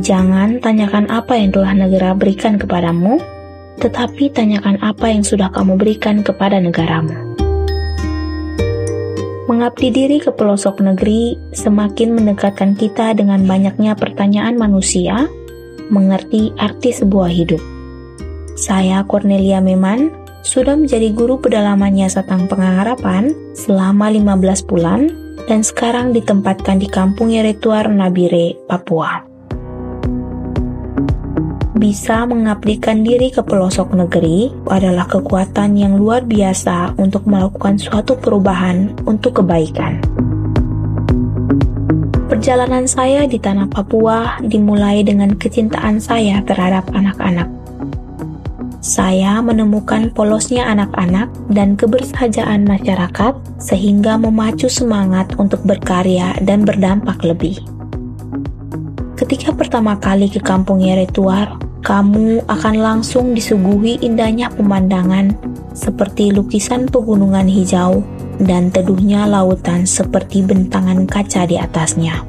Jangan tanyakan apa yang telah negara berikan kepadamu, tetapi tanyakan apa yang sudah kamu berikan kepada negaramu. Mengabdi diri ke pelosok negeri semakin mendekatkan kita dengan banyaknya pertanyaan manusia, mengerti arti sebuah hidup. Saya Cornelia Meman, sudah menjadi guru pedalaman Tangan Pengharapan selama 15 bulan dan sekarang ditempatkan di kampung Yeretuar Nabire, Papua. Bisa mengabdikan diri ke pelosok negeri adalah kekuatan yang luar biasa untuk melakukan suatu perubahan untuk kebaikan. Perjalanan saya di Tanah Papua dimulai dengan kecintaan saya terhadap anak-anak. Saya menemukan polosnya anak-anak dan kebersahajaan masyarakat sehingga memacu semangat untuk berkarya dan berdampak lebih. Ketika pertama kali ke kampung Yeretuar, kamu akan langsung disuguhi indahnya pemandangan seperti lukisan pegunungan hijau dan teduhnya lautan seperti bentangan kaca di atasnya.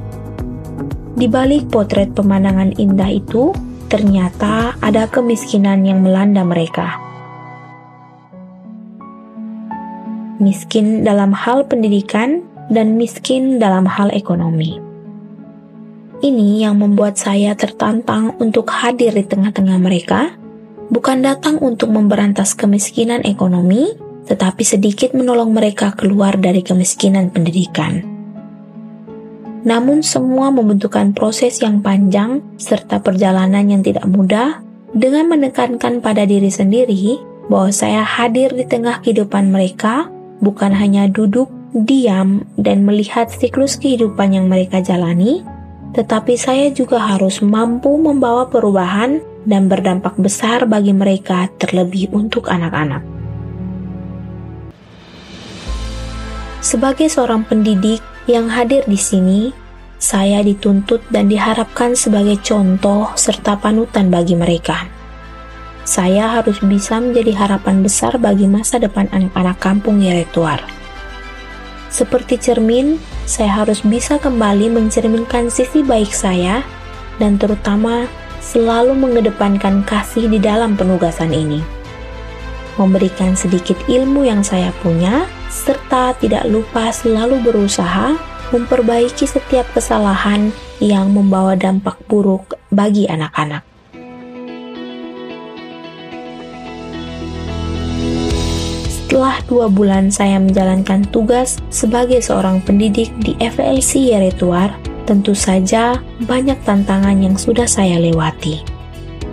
Di balik potret pemandangan indah itu, ternyata ada kemiskinan yang melanda mereka. Miskin dalam hal pendidikan dan miskin dalam hal ekonomi. Ini yang membuat saya tertantang untuk hadir di tengah-tengah mereka, bukan datang untuk memberantas kemiskinan ekonomi, tetapi sedikit menolong mereka keluar dari kemiskinan pendidikan. Namun semua membutuhkan proses yang panjang serta perjalanan yang tidak mudah, dengan menekankan pada diri sendiri bahwa saya hadir di tengah kehidupan mereka, bukan hanya duduk, diam, dan melihat siklus kehidupan yang mereka jalani, tetapi saya juga harus mampu membawa perubahan dan berdampak besar bagi mereka, terlebih untuk anak-anak. Sebagai seorang pendidik yang hadir di sini, saya dituntut dan diharapkan sebagai contoh serta panutan bagi mereka. Saya harus bisa menjadi harapan besar bagi masa depan anak-anak kampung Yeretuar. Seperti cermin, saya harus bisa kembali mencerminkan sisi baik saya dan terutama selalu mengedepankan kasih di dalam penugasan ini. Memberikan sedikit ilmu yang saya punya, serta tidak lupa selalu berusaha memperbaiki setiap kesalahan yang membawa dampak buruk bagi anak-anak. Setelah 2 bulan saya menjalankan tugas sebagai seorang pendidik di FLC Yeretuar, tentu saja banyak tantangan yang sudah saya lewati.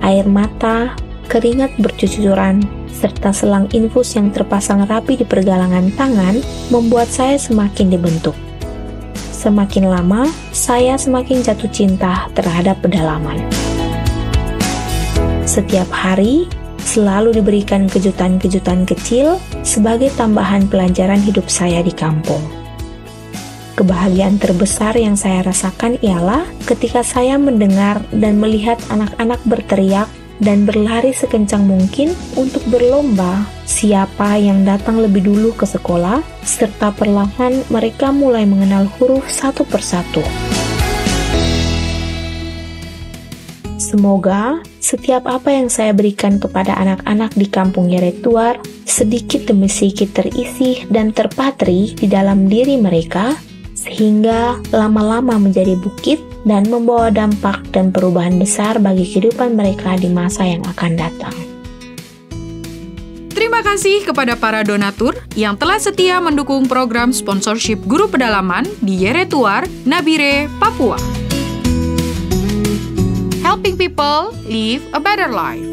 Air mata, keringat bercucuran, serta selang infus yang terpasang rapi di pergelangan tangan membuat saya semakin dibentuk. Semakin lama, saya semakin jatuh cinta terhadap pedalaman. Setiap hari, selalu diberikan kejutan-kejutan kecil sebagai tambahan pelajaran hidup saya di kampung. Kebahagiaan terbesar yang saya rasakan ialah ketika saya mendengar dan melihat anak-anak berteriak dan berlari sekencang mungkin untuk berlomba siapa yang datang lebih dulu ke sekolah, serta perlahan mereka mulai mengenal huruf satu persatu. Semoga setiap apa yang saya berikan kepada anak-anak di kampung Yeretuar sedikit demi sedikit terisi dan terpatri di dalam diri mereka, sehingga lama-lama menjadi bukit dan membawa dampak dan perubahan besar bagi kehidupan mereka di masa yang akan datang. Terima kasih kepada para donatur yang telah setia mendukung program sponsorship guru pedalaman di Yeretuar, Nabire, Papua. Helping people live a better life.